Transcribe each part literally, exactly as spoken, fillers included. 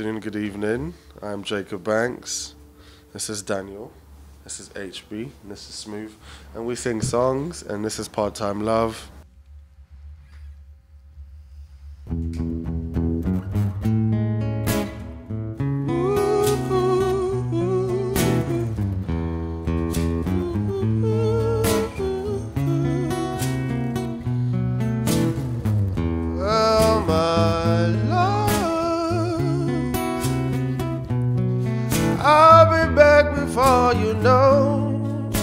afternoon, good evening. I'm Jacob Banks. This is Daniel. This is H B. And this is Smooth. And we sing songs, and this is Part-Time Love. Before you know, uh,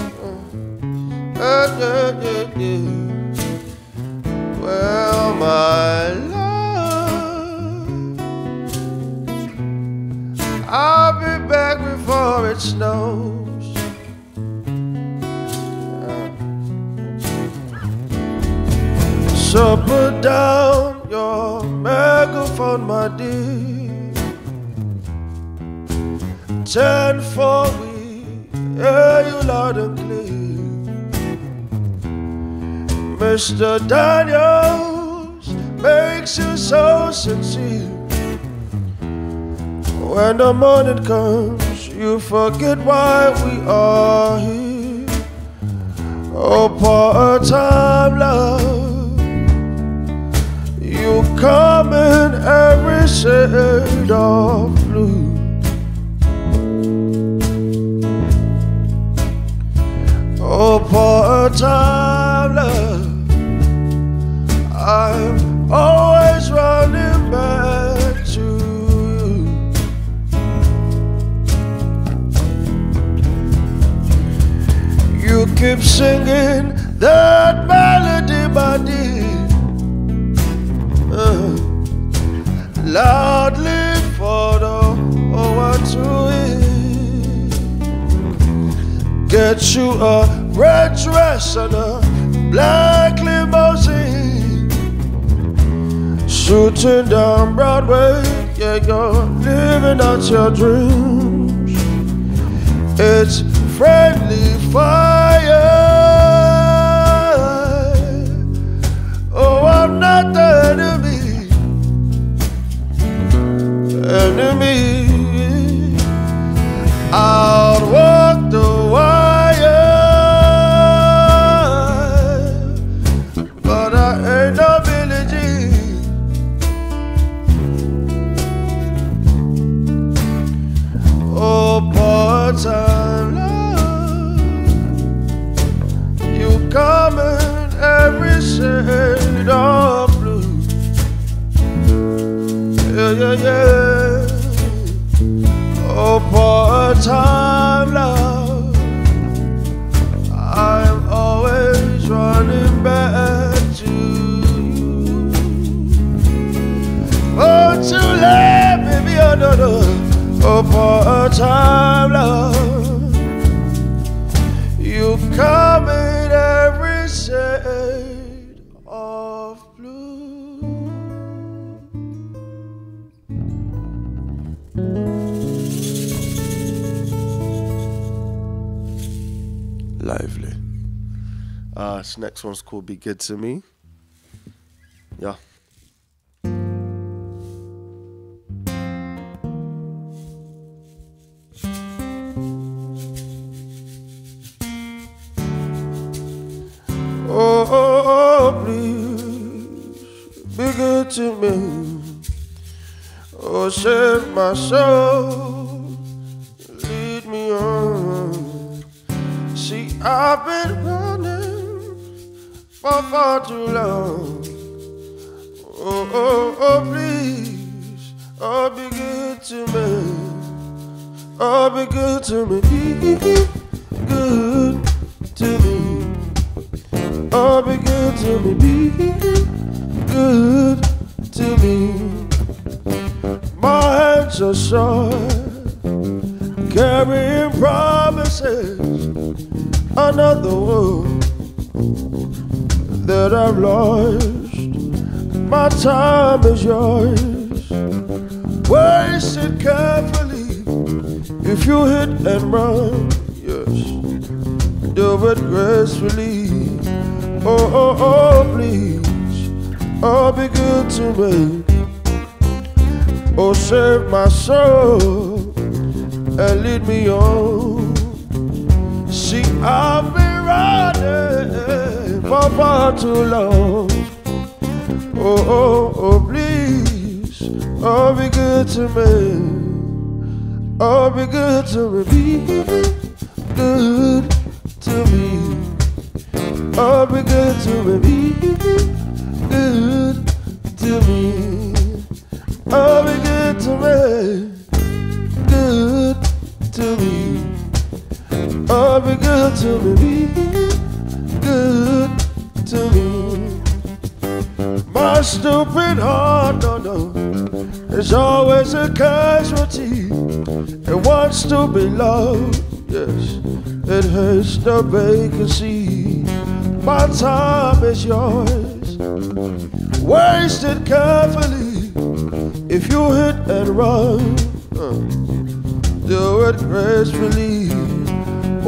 uh, uh, uh, uh. well, my love, I'll be back before it snows. Uh. So put down your megaphone, my dear. Turn forward. Hear you loud and clear. Mister Daniels makes you so sincere. When the morning comes, you forget why we are here. Oh, part-time love, you come in every shade of blue. Oh, part-time love, I'm always running back to you. You keep singing that melody, my dear, uh, loudly for the whole world to hear. Get you a red dress and a black limousine, shooting down Broadway. Yeah, you're living out your dreams. It's friendly fire. Oh, I'm not the enemy. Enemy. I'll walk the part-time love, you come in every shade of blue. Yeah, yeah, yeah. Oh, part-time love, I'm always running back to you. Oh, too late, baby, oh, no, no. Oh, part-time love, you come in every shade of blue. Lively. Uh, this next one's called Be Good To Me. Yeah. Oh, oh, oh, please be good to me. Oh, save my soul, lead me on. See, I've been running for far too long. Oh, oh, oh, please, oh, be good to me. Oh, be good to me. Be good to me. Oh, be good to me, be good to me. My hands are short, carrying promises, another world that I've lost. My time is yours, waste it carefully. If you hit and run, yes, do it gracefully. Oh, oh, oh, please, oh, be good to me. Oh, save my soul and lead me on. See, I've been running for far too long. Oh, oh, oh, please, oh, be good to me. Oh, be good to me. Be good to me. Oh, be good to me. Be good to me. Oh, be good to me. Good to me. Oh, be good to me. Be good to me. My stupid heart, no, no, it's always a casualty. And one stupid love, yes, it hurts the vacancy. My time is yours, wasted carefully. If you hit and run, uh, do it gracefully.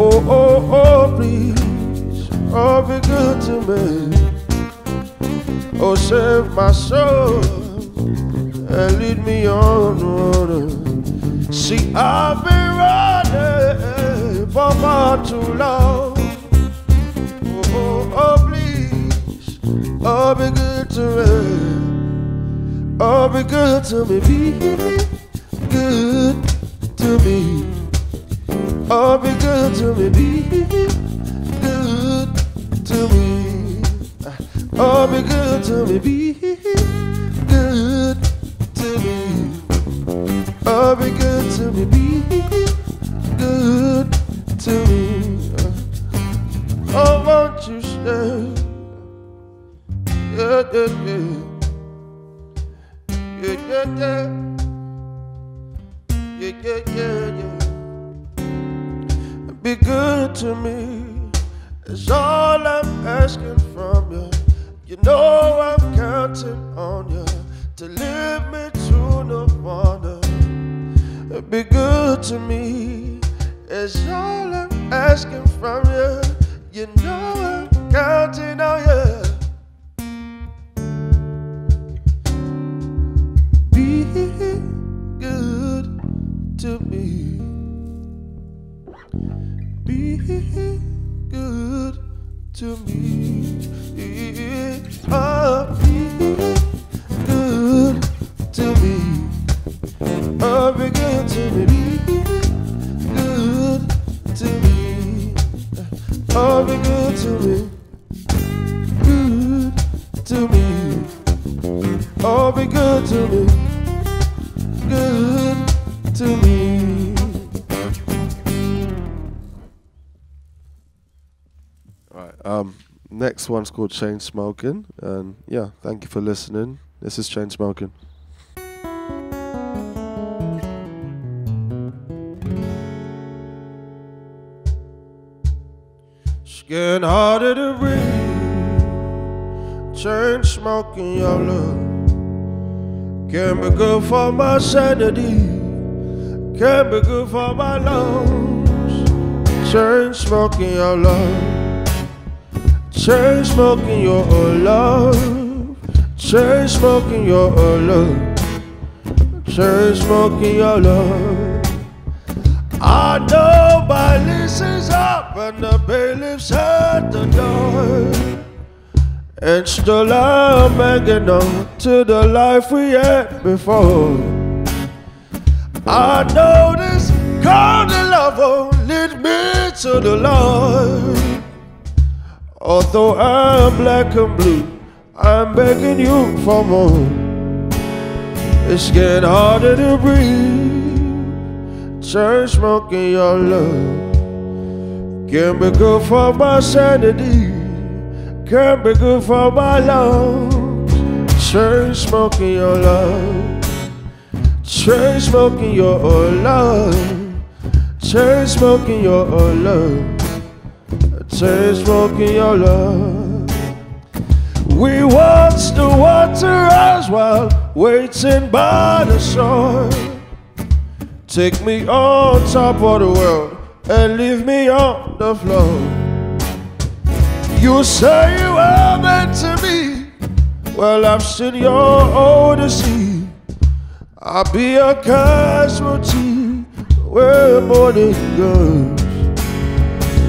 Oh, oh, oh, please, oh, be good to me. Oh, save my soul and lead me on. Water. See, I've been running for far too long. Oh, oh, oh, please, oh, be good to me. Oh, be good to me, be good to me. Oh, be good to me, be good to me. Oh, be good to me, be good to me. Oh, be good to me, be good to me. Oh, won't you stay? Yeah, yeah, yeah. Yeah, yeah, yeah. Yeah, yeah, yeah, yeah. Be good to me. It's all I'm asking from you. You know I'm counting on you to lift me to nirvana. Be good to me. It's all I'm asking from you. You know I'm counting on you. To me, be good to me. Oh, be good to me. Oh, be good to me. Be good to me. Oh, be good to me. Good to me. Oh, be good to me. To me. All right, um, next one's called Chain Smoking, and yeah, thank you for listening. This is Chain Smoking. It's getting harder to breathe. Chain smoking your love can be good for my sanity. Can't be good for my lungs. Chain smoking your love. Chain smoking your love. Chain smoking your love. Chain smoking your love. I know my listens up and the bailiff's at the door. And still I'm hanging on to the life we had before. I know this kind of love won't lead me to the Lord. Although I'm black and blue, I'm begging you for more. It's getting harder to breathe. Chain smoking your love can be good for my sanity. Can be good for my lungs. Chain smoking your love. Chain smoking your love. Chain smoking your love. Chain smoking your love. We watch the water rise while waiting by the shore. Take me on top of the world and leave me on the floor. You say you are meant to be. Well, I'm still your odyssey. I'll be a casualty where morning goes.